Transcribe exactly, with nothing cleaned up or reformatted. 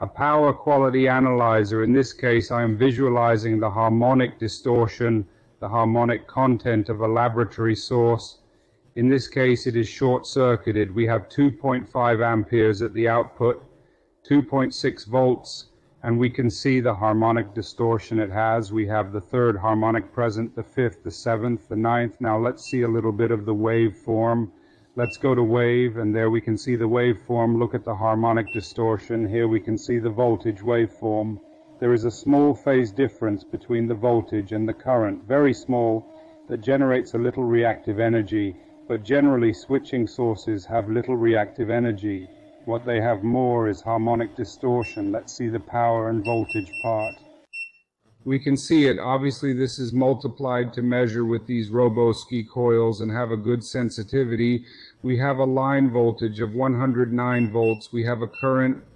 a power quality analyzer. In this case, I am visualizing the harmonic distortion, the harmonic content of a laboratory source. In this case, it is short-circuited. We have two point five amperes at the output, two point six volts, and we can see the harmonic distortion it has. We have the third harmonic present, the fifth, the seventh, the ninth. Now let's see a little bit of the waveform. Let's go to wave, and there we can see the waveform. Look at the harmonic distortion. Here we can see the voltage waveform. There is a small phase difference between the voltage and the current, very small, that generates a little reactive energy, but generally switching sources have little reactive energy. What they have more is harmonic distortion. Let's see the power and voltage part. We can see it. Obviously, this is multiplied to measure with these Roboski coils and have a good sensitivity. We have a line voltage of one hundred nine volts. We have a current